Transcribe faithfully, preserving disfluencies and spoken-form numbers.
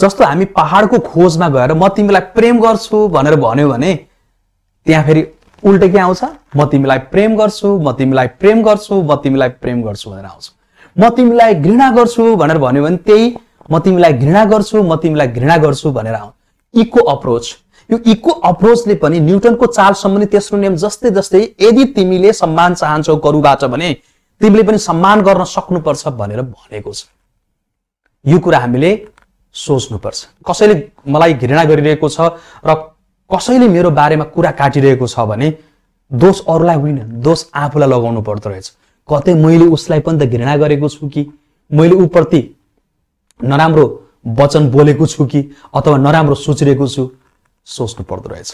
जस्तो हामी पहाडको खोजमा गएर म तिमीलाई प्रेम गर्छु भनेर भन्यो भने त्यहाँ फेरि उल्टो के आउँछ, म तिमीलाई प्रेम गर्छु, म तिमीलाई प्रेम गर्छु, म तिमीलाई प्रेम गर्छु भनेर आउँछ। म तिमीलाई घृणा गर्छु भनेर भन्यो भने त्यही म तिमीलाई घृणा गर्छु, म तिमीलाई घृणा गर्छु भनेर आउँछ। इको अप्रोच, यो इको अप्रोचले पनि न्युटनको चाल सम्बन्धी तेस्रो नियम जस्तै जस्तै यदि तिमीले सम्मान चाहन्छौ गुरुबाट भने तिमीले पनि सम्मान गर्न सक्नुपर्छ भनेर भनेको छ। यो कुरा हामीले सोच्नुपर्छ। कसैले मलाई घृणा गरिरहेको छ र कसैले मेरो बारेमा कुरा काटिरहेको छ भने दोष अरूलाई होइन, दोष आफूलाई लगाउनु पर्दो रहेछ। कतै मैले उसलाई पनि त घृणा गरेको छु कि, मैले उप्रति नराम्रो वचन बोलेको छु कि, अथवा नराम्रो सोचिरहेको छु, सोच्नु पर्दो रहेछ।